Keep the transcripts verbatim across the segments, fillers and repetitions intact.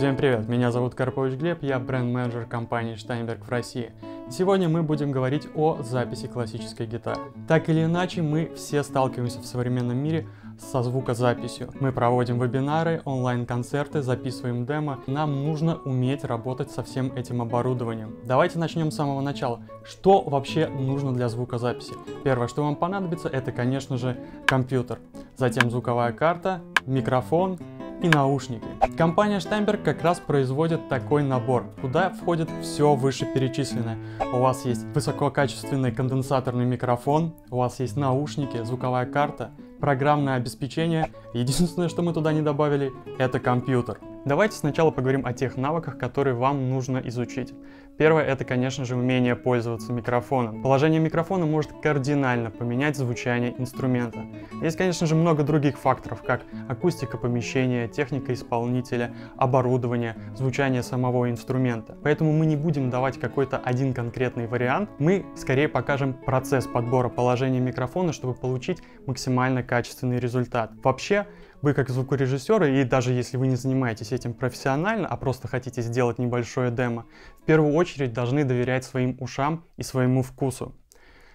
Всем привет, меня зовут Карпович Глеб, я бренд-менеджер компании Штамбер в России. Сегодня мы будем говорить о записи классической гитары. Так или иначе, мы все сталкиваемся в современном мире со звукозаписью. Мы проводим вебинары, онлайн-концерты, записываем демо. Нам нужно уметь работать со всем этим оборудованием. Давайте начнем с самого начала. Что вообще нужно для звукозаписи? Первое, что вам понадобится, это, конечно же, компьютер. Затем звуковая карта, микрофон и наушники. Компания Штамберг как раз производит такой набор, куда входит все вышеперечисленное. У вас есть высококачественный конденсаторный микрофон, у вас есть наушники, звуковая карта, программное обеспечение. Единственное, что мы туда не добавили, это компьютер. Давайте сначала поговорим о тех навыках, которые вам нужно изучить. Первое, это, конечно же, умение пользоваться микрофоном. Положение микрофона может кардинально поменять звучание инструмента. Есть, конечно же, много других факторов, как акустика помещения, техника исполнителя, оборудование, звучание самого инструмента. Поэтому мы не будем давать какой-то один конкретный вариант, мы скорее покажем процесс подбора положения микрофона, чтобы получить максимально качественный результат. Вообще, вы как звукорежиссеры, и даже если вы не занимаетесь этим профессионально, а просто хотите сделать небольшое демо, в первую очередь должны доверять своим ушам и своему вкусу.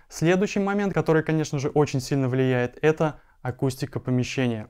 Следующий момент, который, конечно же, очень сильно влияет, это акустика помещения.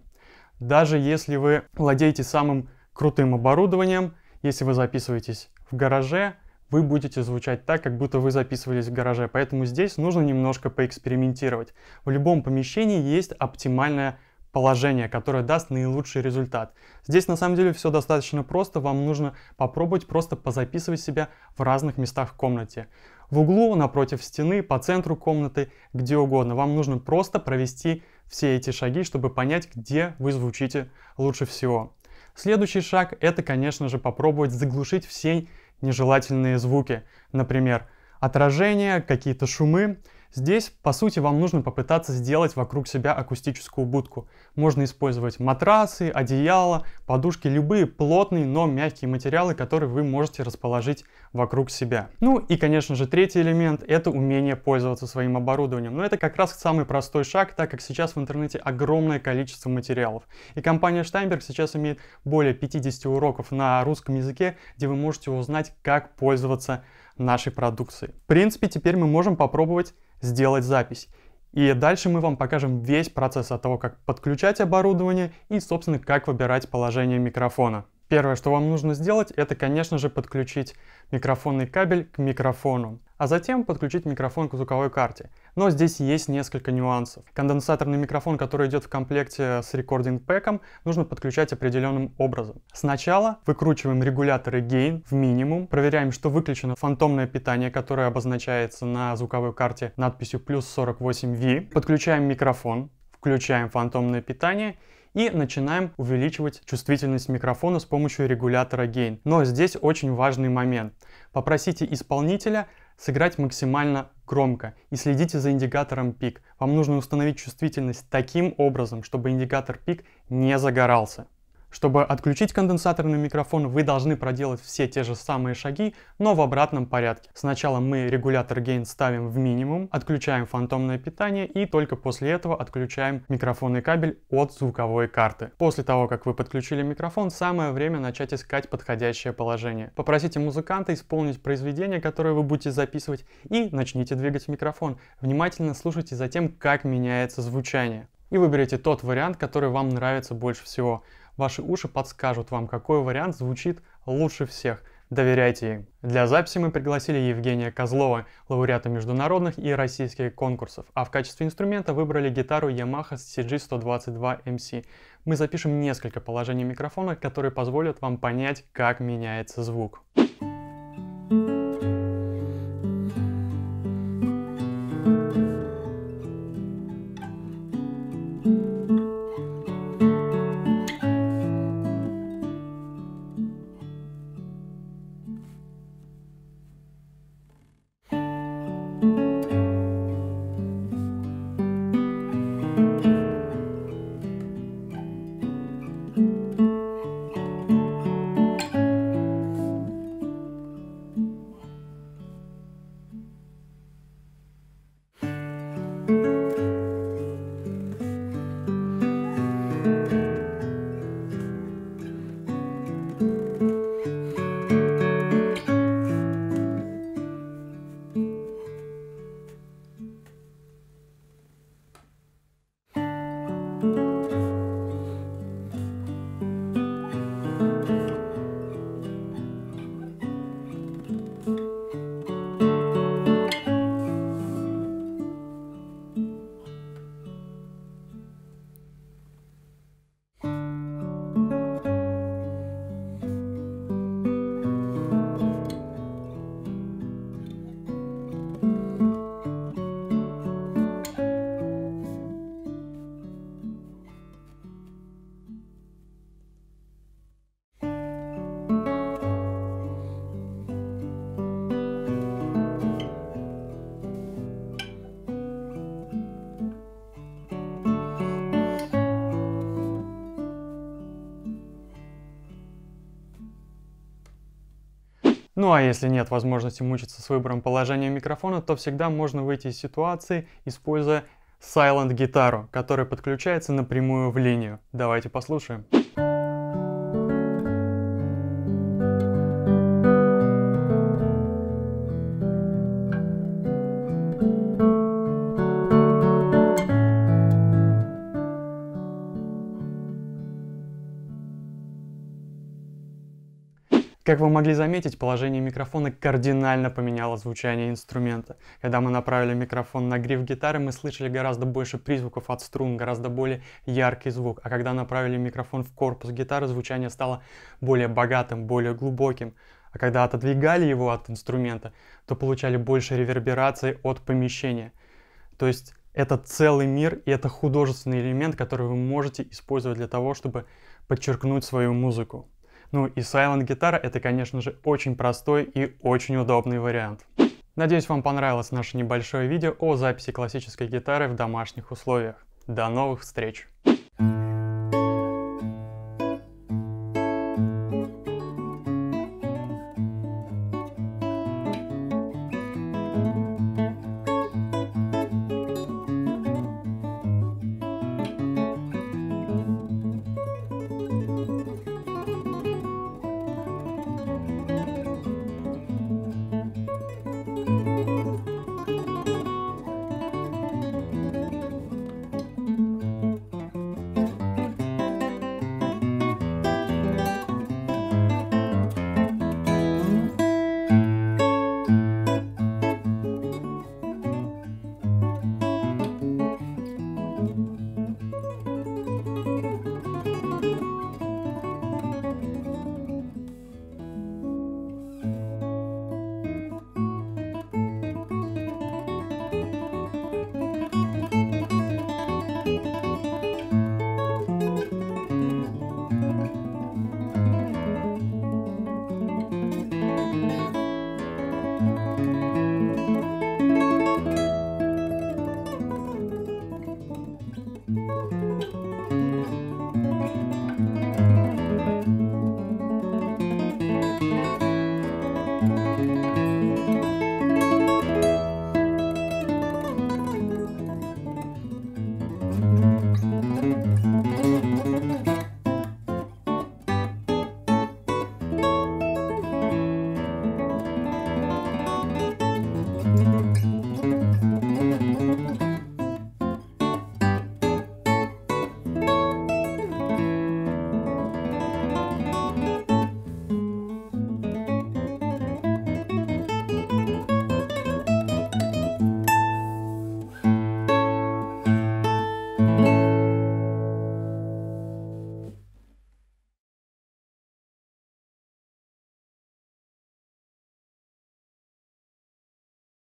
Даже если вы владеете самым крутым оборудованием, если вы записываетесь в гараже, вы будете звучать так, как будто вы записывались в гараже, поэтому здесь нужно немножко поэкспериментировать. В любом помещении есть оптимальная положение, которое даст наилучший результат. Здесь на самом деле все достаточно просто, вам нужно попробовать просто позаписывать себя в разных местах в комнате. В углу, напротив стены, по центру комнаты, где угодно. Вам нужно просто провести все эти шаги, чтобы понять, где вы звучите лучше всего. Следующий шаг — это, конечно же, попробовать заглушить все нежелательные звуки. Например, отражения, какие-то шумы. Здесь, по сути, вам нужно попытаться сделать вокруг себя акустическую будку. Можно использовать матрасы, одеяло, подушки, любые плотные, но мягкие материалы, которые вы можете расположить вокруг себя. Ну и, конечно же, третий элемент — это умение пользоваться своим оборудованием. Но это как раз самый простой шаг, так как сейчас в интернете огромное количество материалов. И компания Штамберг сейчас имеет более пятидесяти уроков на русском языке, где вы можете узнать, как пользоваться нашей продукцией. В принципе, теперь мы можем попробовать сделать запись. И дальше мы вам покажем весь процесс от того, как подключать оборудование и, собственно, как выбирать положение микрофона. Первое, что вам нужно сделать, это, конечно же, подключить микрофонный кабель к микрофону, а затем подключить микрофон к звуковой карте. Но здесь есть несколько нюансов. Конденсаторный микрофон, который идет в комплекте с Recording Pack, нужно подключать определенным образом. Сначала выкручиваем регуляторы гейн в минимум, проверяем, что выключено фантомное питание, которое обозначается на звуковой карте надписью плюс сорок восемь вольт, подключаем микрофон, включаем фантомное питание и начинаем увеличивать чувствительность микрофона с помощью регулятора гейн. Но здесь очень важный момент. Попросите исполнителя сыграть максимально громко и следите за индикатором пик. Вам нужно установить чувствительность таким образом, чтобы индикатор пик не загорался. Чтобы отключить конденсаторный микрофон, вы должны проделать все те же самые шаги, но в обратном порядке. Сначала мы регулятор гейн ставим в минимум, отключаем фантомное питание и только после этого отключаем микрофонный кабель от звуковой карты. После того, как вы подключили микрофон, самое время начать искать подходящее положение. Попросите музыканта исполнить произведение, которое вы будете записывать, и начните двигать микрофон. Внимательно слушайте за тем, как меняется звучание. И выберите тот вариант, который вам нравится больше всего. Ваши уши подскажут вам, какой вариант звучит лучше всех. Доверяйте им. Для записи мы пригласили Евгения Козлова, лауреата международных и российских конкурсов, а в качестве инструмента выбрали гитару Yamaha си джи сто двадцать два эм си. Мы запишем несколько положений микрофона, которые позволят вам понять, как меняется звук. Ну а если нет возможности мучиться с выбором положения микрофона, то всегда можно выйти из ситуации, используя Silent Guitar, которая подключается напрямую в линию. Давайте послушаем. Как вы могли заметить, положение микрофона кардинально поменяло звучание инструмента. Когда мы направили микрофон на гриф гитары, мы слышали гораздо больше призвуков от струн, гораздо более яркий звук. А когда направили микрофон в корпус гитары, звучание стало более богатым, более глубоким. А когда отодвигали его от инструмента, то получали больше реверберации от помещения. То есть это целый мир, и это художественный элемент, который вы можете использовать для того, чтобы подчеркнуть свою музыку. Ну и Silent Guitar — это, конечно же, очень простой и очень удобный вариант. Надеюсь, вам понравилось наше небольшое видео о записи классической гитары в домашних условиях. До новых встреч!